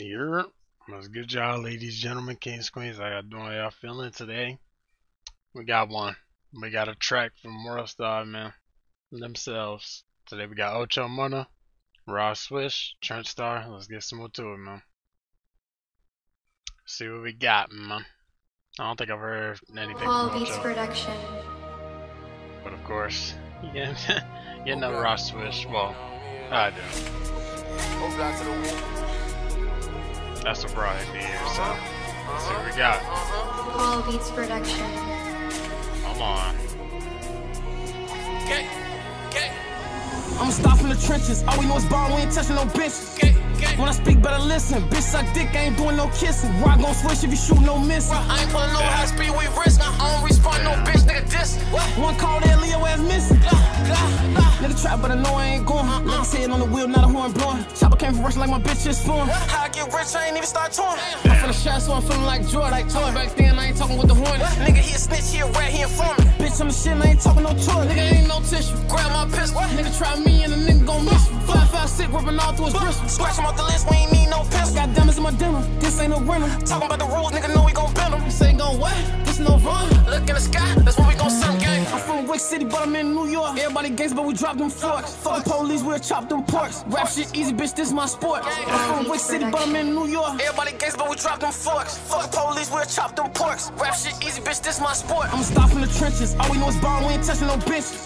Yeah, that's good job, ladies, gentlemen, kings, queens. I got doing how y'all feeling today. We got one. We got a track from WorldStar, man, themselves. Today we got Ocho Munna, Rah Swish, Trench Star. Let's get some more to it, man. See what we got, man. I don't think I've heard anything Wall Beats Production. But of course, yeah, you know Rah Swish. Well, I do. That's a broad idea, so let's see what we got. Wall Beats Production. Come on. Get, get. I'm starved from the trenches. All we know is ball, we ain't touching no bitches. Get. When I speak, better listen. Bitch suck dick, I ain't doing no kissing. Rock gon' switch if you shoot, no miss. I ain't pulling no high speed, we risk. I don't respond, no bitch, nigga diss. One call that Leo ass missing. Nigga try, but I know I ain't going. Nigga sitting on the wheel, not a horn blowing. Chopper came from Russia like my bitch is flowing. How I get rich, I ain't even start touring. I'm from the shot, so I'm feeling like Jordan. Like Jordan back then, I ain't talking with the horn. Nigga, he a snitch, he a rat, he informing. Bitch, I'm the shit, and I ain't talking no tour. Nigga, ain't no tissue. Grab my pistol. Nigga try me, and the nigga gon' miss. 556, ripping all through his bristle. Scratch him off the list, we ain't need no pistol. Got diamonds in my dinner, this ain't no winner. Talking about the rules, nigga, know we gon' bend them. This ain't gon' what? This no run. Look in the sky, that's what we gon' send, gang. I'm from Wick City, but I'm in New York. Everybody gangs, but we drop them forks. Fuck the police, we'll chop them porks. Rap shit easy, bitch, this my sport. I'm from Wick City, but I'm in New York. Everybody gangs, but we drop them forks. Fuck the police, we'll chop them porks. Rap shit easy, bitch, this my sport. I'm stopped from the trenches. All we know is bomb, we ain't touching no bitches.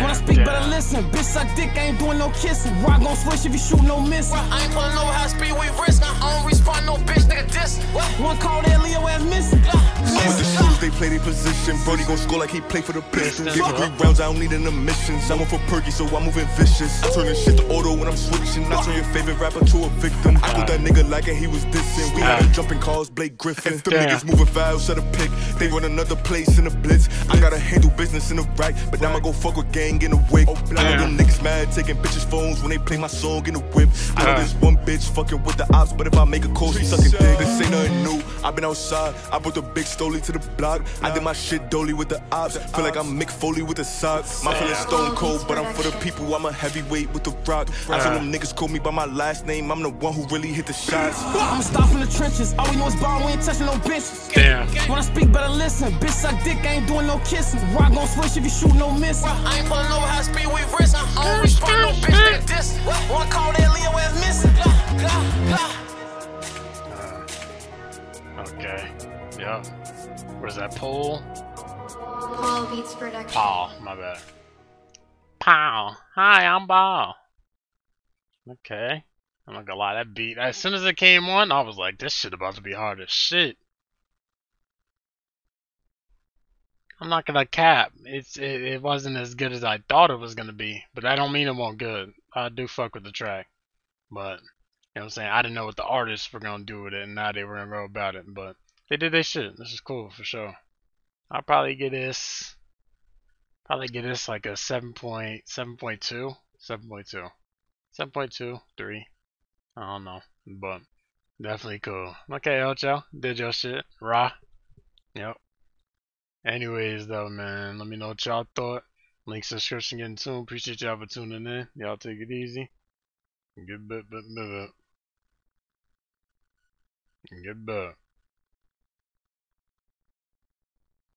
When I speak, better listen. Bitch suck dick, I ain't doing no kissing. Rock gon' switch if you shoot, no miss. I ain't pulling no high speed, we risk. I don't respond, no bitch, nigga diss. One call that Leo ass missing. The shoes, they play their position. Brody gon' score like he play for the Pistons. Give me 3 rounds, I don't need an emissions. I'm up for Perky, so I'm moving vicious. I turn this shit to auto when I'm switching. I turn your favorite rapper to a victim. I put that nigga like it, he was dissing. We had him jumping calls, Blake Griffin. If the niggas moving fouls, shut a pick. They run another place in a blitz. I gotta handle business in the rack, but now I go fuck with gang in the wig. I know them niggas mad, taking bitches' phones when they play my song in the whip. I know this one bitch fucking with the ops, but if I make a call, she sucking dick. This ain't nothing new. I been outside, I brought the big stoley to the block. I did my shit dolly with the ops. Feel like I'm Mick Foley with the socks. My feelings stone cold, but I'm for the people. I'm a heavyweight with the rock. I told them niggas call me by my last name. I'm the one who really hit the shots. I'm stopped from the trenches. All we know is bomb, we ain't touching no bitches. When I speak, better listen. Bitch suck dick, I ain't doing no kissing. Rock gon' switch if you shoot, no miss. I ain't pulling no high speed, we risk. I don't respond, no bitch, nigga diss. One call that Leo ass missing. Okay. Yeah. Where's that Paul? Paul Beats Production. Paul, my bad. Paul. Hi, I'm Paul. Okay. I'm not gonna lie, that beat, as soon as it came on, I was like, this shit about to be hard as shit. I'm not gonna cap. It wasn't as good as I thought it was gonna be, but I don't mean it won't good. I do fuck with the track, but you know what I'm saying, I didn't know what the artists were gonna do with it, and now they were gonna go about it, but they did their shit. This is cool for sure. I'll probably get this like a 7.2, 3. I don't know, but definitely cool. Okay, Ocho, did your shit. Rah. Yep. Anyways, though, man, let me know what y'all thought. Link subscription getting tuned. Appreciate y'all for tuning in. Y'all take it easy. Get back.